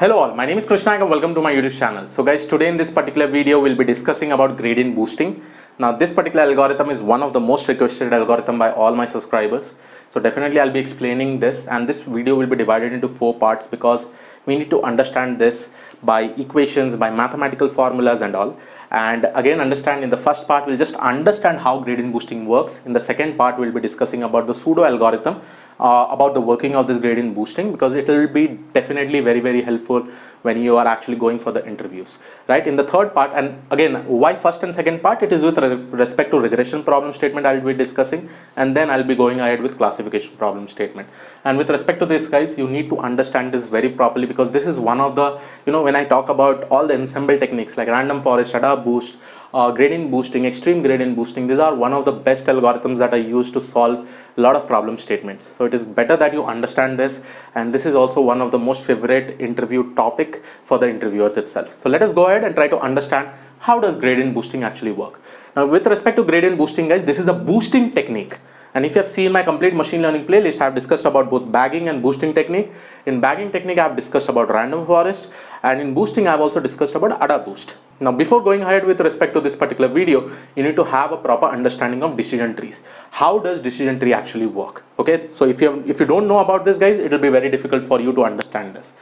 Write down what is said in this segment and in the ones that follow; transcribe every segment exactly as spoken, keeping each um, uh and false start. Hello all, my name is Krish Naik and welcome to my YouTube channel. So guys, today in this particular video we'll be discussing about gradient boosting. Now this particular algorithm is one of the most requested algorithm by all my subscribers. So definitely I'll be explaining this, and this video will be divided into four parts because we need to understand this by equations, by mathematical formulas and all. And again, understand in the first part we'll just understand how gradient boosting works. In the second part we'll be discussing about the pseudo algorithm, Uh, about the working of this gradient boosting, because it will be definitely very very helpful when you are actually going for the interviews, right? In the third part, and again why first and second part, it is with res respect to regression problem statement I'll be discussing, and then I'll be going ahead with classification problem statement. And with respect to this, guys, you need to understand this very properly, because this is one of the, you know, when I talk about all the ensemble techniques like random forest, radar boost, Uh, gradient boosting, extreme gradient boosting, these are one of the best algorithms that are used to solve a lot of problem statements. So it is better that you understand this, and this is also one of the most favorite interview topic for the interviewers itself. So let us go ahead and try to understand how does gradient boosting actually work. Now with respect to gradient boosting, guys, this is a boosting technique. And if you have seen my complete machine learning playlist, I have discussed about both bagging and boosting technique. In bagging technique, I have discussed about random forest, and in boosting, I have also discussed about radar boost. Now, before going ahead with respect to this particular video, you need to have a proper understanding of decision trees. How does decision tree actually work? Okay, so if you have, if you don't know about this, guys, it will be very difficult for you to understand this.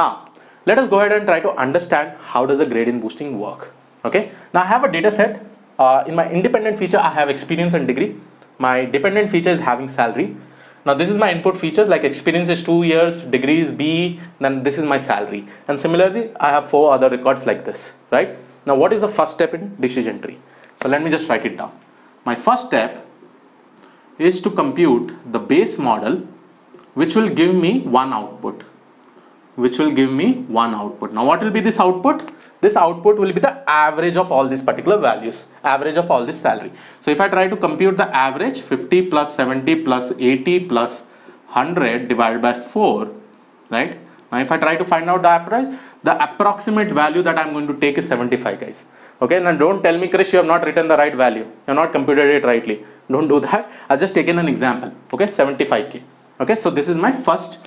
Now, let us go ahead and try to understand how does the gradient boosting work. Okay, now I have a data set. Uh, in my independent feature, I have experience and degree. My dependent feature is having salary. Now this is my input features, like experience is two years, degree is B E, then this is my salary. And similarly, I have four other records like this, right? Now what is the first step in decision tree? So let me just write it down. My first step is to compute the base model, which will give me one output, which will give me one output. Now what will be this output? This output will be the average of all these particular values, average of all this salary. So if I try to compute the average, fifty plus seventy plus eighty plus one hundred divided by four, right? Now if I try to find out the average, the approximate value that I'm going to take is seventy-five, guys. Okay, now don't tell me, Krish, you have not written the right value, you have not computed it rightly. Don't do that. I've just taken an example. Okay, seventy-five K. Okay, so this is my first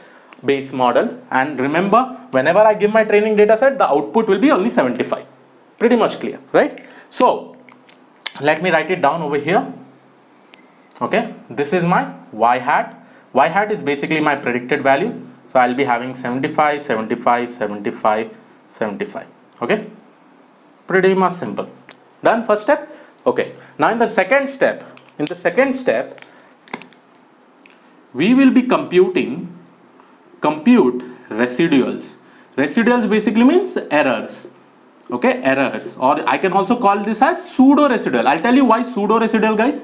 base model, and remember, whenever I give my training data set, the output will be only seventy-five. Pretty much clear, right? So let me write it down over here. Okay, this is my y hat. Y hat is basically my predicted value, so I'll be having seventy-five, seventy-five, seventy-five, seventy-five. Okay, pretty much simple. Done first step. Okay, now in the second step, in the second step, we will be computing compute residuals. Residuals basically means errors. Okay, errors, or I can also call this as pseudo residual. I'll tell you why pseudo residual, guys,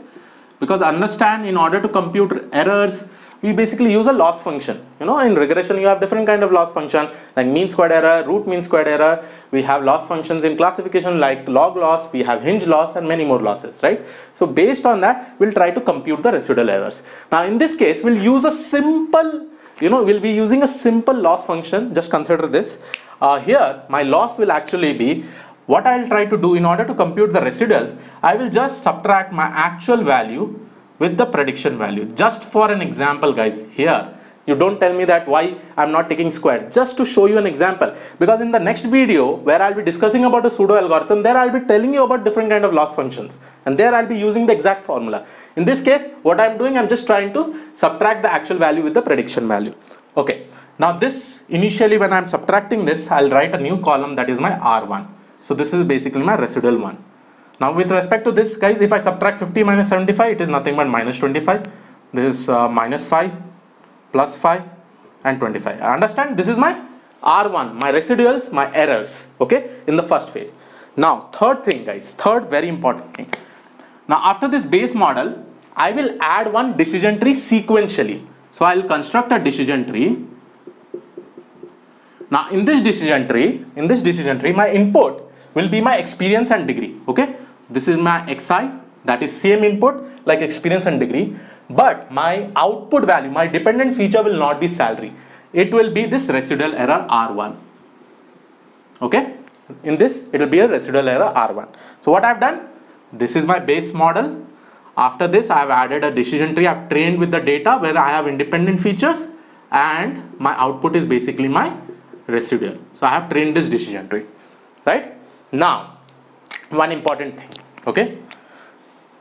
because understand, in order to compute errors, we basically use a loss function. You know, in regression, you have different kind of loss function like mean squared error, root mean squared error. We have loss functions in classification like log loss, we have hinge loss, and many more losses, right? So based on that, we'll try to compute the residual errors. Now in this case, we'll use a simple, you know, we'll be using a simple loss function. Just consider this. Uh, here, my loss will actually be, what I'll try to do in order to compute the residuals, I will just subtract my actual value with the prediction value. Just for an example, guys, here. You don't tell me that why I'm not taking squared. Just to show you an example. Because in the next video, where I'll be discussing about the pseudo algorithm, there I'll be telling you about different kind of loss functions. And there I'll be using the exact formula. In this case, what I'm doing, I'm just trying to subtract the actual value with the prediction value. Okay. Now this, initially when I'm subtracting this, I'll write a new column that is my R one. So this is basically my residual one. Now with respect to this, guys, if I subtract fifty minus seventy-five, it is nothing but minus twenty-five. This is uh, minus five. plus five and twenty-five. I understand this is my R one, my residuals, my errors, okay, in the first phase. Now third thing, guys, third very important thing. Now after this base model, I will add one decision tree sequentially. So I will construct a decision tree. Now in this decision tree, in this decision tree, my input will be my experience and degree, okay. This is my X I, that is same input like experience and degree. But my output value, my dependent feature will not be salary. It will be this residual error R one. Okay. In this, it will be a residual error R one. So what I've done, this is my base model. After this, I've added a decision tree. I've trained with the data where I have independent features, and my output is basically my residual. So I have trained this decision tree, right? Now, one important thing, okay?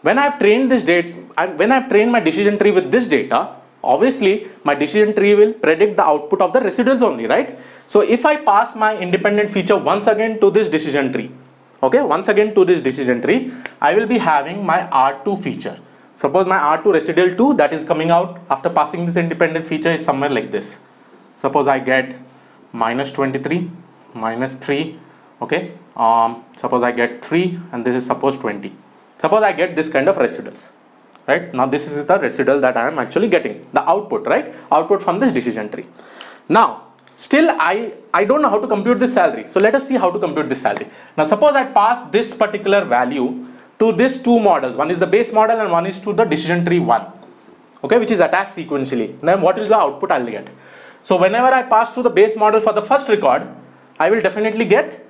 When I've trained this data, when I've trained my decision tree with this data, obviously my decision tree will predict the output of the residuals only, right? So if I pass my independent feature once again to this decision tree, okay, once again to this decision tree, I will be having my R two feature. Suppose my R two residual two that is coming out after passing this independent feature is somewhere like this. Suppose I get minus twenty-three, minus three, okay, um, suppose I get three and this is suppose twenty. Suppose I get this kind of residuals, right? Now this is the residual that I am actually getting, the output, right? Output from this decision tree. Now, still I, I don't know how to compute this salary. So let us see how to compute this salary. Now suppose I pass this particular value to these two models. One is the base model and one is to the decision tree one, okay, which is attached sequentially. Then what is the output I will get? So whenever I pass through the base model for the first record, I will definitely get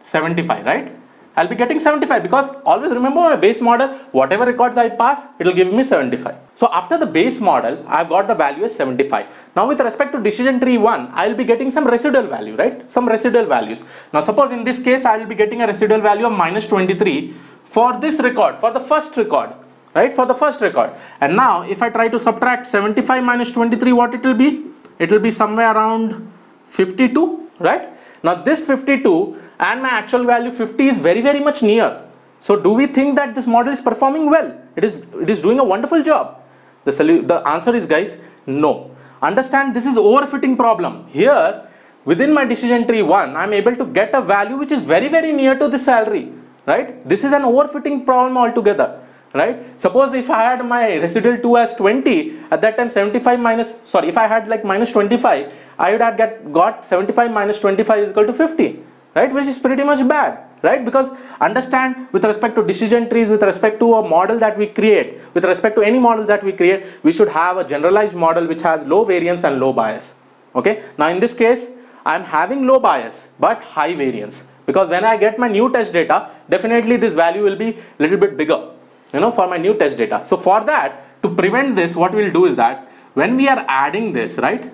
seventy-five, right? I'll be getting seventy-five because always remember my base model, whatever records I pass, it will give me seventy-five. So after the base model, I've got the value as seventy-five. Now with respect to decision tree one, I'll be getting some residual value, right? Some residual values. Now suppose in this case, I will be getting a residual value of minus twenty-three for this record, for the first record, right? For the first record. And now if I try to subtract seventy-five minus twenty-three, what it will be? It will be somewhere around fifty-two, right? Now this fifty-two and my actual value fifty is very very much near. So do we think that this model is performing well? It is, it is doing a wonderful job. The, the answer is, guys, no. Understand, this is overfitting problem. Here within my decision tree one, I am able to get a value which is very very near to the salary, right? This is an overfitting problem altogether, right? Suppose if I had my residual two as twenty, at that time seventy-five minus, sorry, if I had like minus twenty-five, I would have get, got seventy-five minus twenty-five is equal to fifty. Right, which is pretty much bad, right? Because understand, with respect to decision trees, with respect to a model that we create, with respect to any models that we create, we should have a generalized model which has low variance and low bias, okay? Now in this case, I'm having low bias but high variance, because when I get my new test data, definitely this value will be a little bit bigger, you know, for my new test data. So for that, to prevent this, what we'll do is that when we are adding this, right,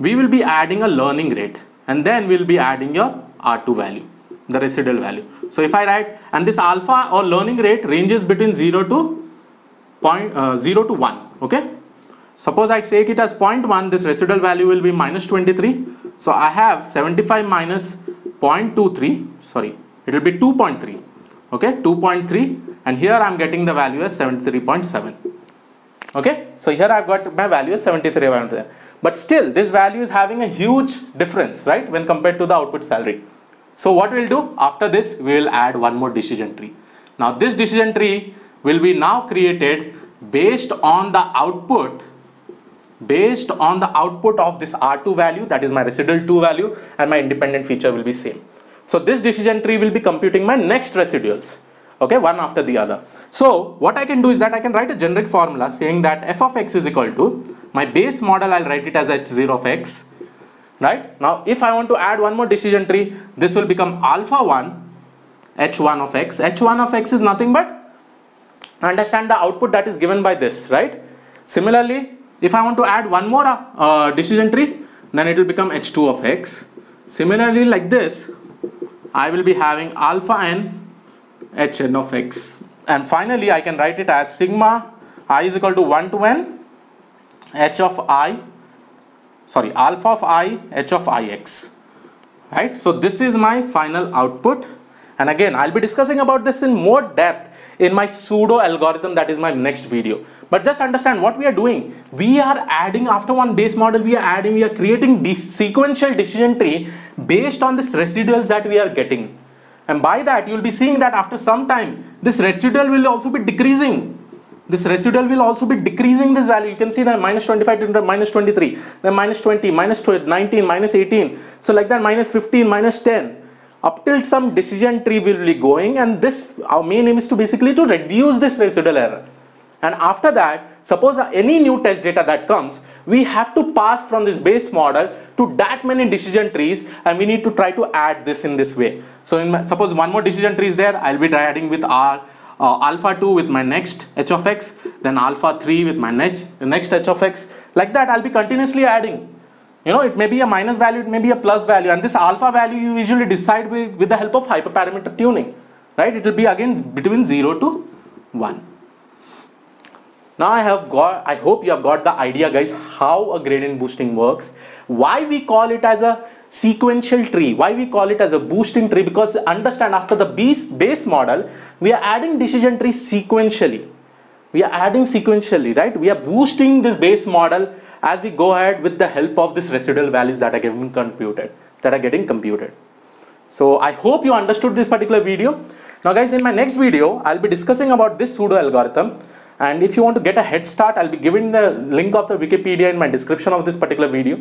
we will be adding a learning rate and then we'll be adding your R two value, the residual value. So if I write, and this alpha or learning rate ranges between zero to one, okay? Suppose I take it as zero point one, this residual value will be minus twenty-three. So I have seventy-five minus zero point two three, sorry, it will be two point three, okay? two point three, and here I'm getting the value as seventy-three point seven, okay? So here I've got my value as seventy-three point seven. But still, this value is having a huge difference, right, when compared to the output salary. So what we'll do after this, we will add one more decision tree. Now this decision tree will be now created based on the output, based on the output of this R two value, that is my residual two value, and my independent feature will be same. So this decision tree will be computing my next residuals, okay, one after the other. So what I can do is that I can write a generic formula saying that f of x is equal to, my base model I'll write it as h zero of x, right? Now if I want to add one more decision tree, this will become alpha one h one of x. h one of x is nothing but, understand, the output that is given by this, right? Similarly, if I want to add one more uh, decision tree, then it will become h two of x. Similarly, like this, I will be having alpha n hn of x, and finally I can write it as sigma I is equal to one to n h of I, sorry, alpha of I h of ix, right? So this is my final output, and again I'll be discussing about this in more depth in my pseudo algorithm, that is my next video. But just understand what we are doing. We are adding, after one base model, we are adding, we are creating the sequential decision tree based on this residuals that we are getting. And by that, you will be seeing that after some time, this residual will also be decreasing. This residual will also be decreasing this value. You can see that minus twenty-five to minus twenty-three, then minus twenty, minus nineteen, minus eighteen. So like that, minus fifteen, minus ten. Up till some decision tree will be going. And this, our main aim is to basically to reduce this residual error. And after that, suppose any new test data that comes, we have to pass from this base model to that many decision trees, and we need to try to add this in this way. So in my, suppose one more decision tree is there, I'll be adding with R, uh, alpha two with my next h of x, then alpha three with my next, next h of x. Like that, I'll be continuously adding. You know, it may be a minus value, it may be a plus value, and this alpha value you usually decide with, with the help of hyperparameter tuning, right? It will be again between zero to one. Now I have got, I hope you have got the idea, guys, how a gradient boosting works, why we call it as a sequential tree, why we call it as a boosting tree, because understand, after the base, base model, we are adding decision trees sequentially. We are adding sequentially, right? We are boosting this base model as we go ahead with the help of these residual values that are getting computed, that are getting computed. So I hope you understood this particular video. Now guys, in my next video, I'll be discussing about this pseudo algorithm. And if you want to get a head start, I'll be giving the link of the Wikipedia in my description of this particular video.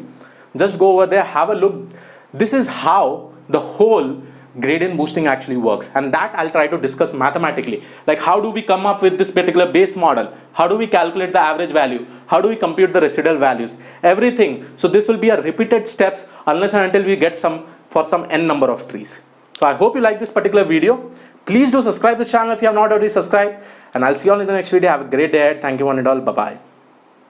Just go over there, have a look. This is how the whole gradient boosting actually works, and that I'll try to discuss mathematically, like how do we come up with this particular base model, how do we calculate the average value, how do we compute the residual values, everything. So this will be a repeated steps unless and until we get some for some n number of trees. So I hope you like this particular video. Please do subscribe to the channel if you have not already subscribed, and I'll see you all in the next video. Have a great day ahead. Thank you one and all. Bye bye.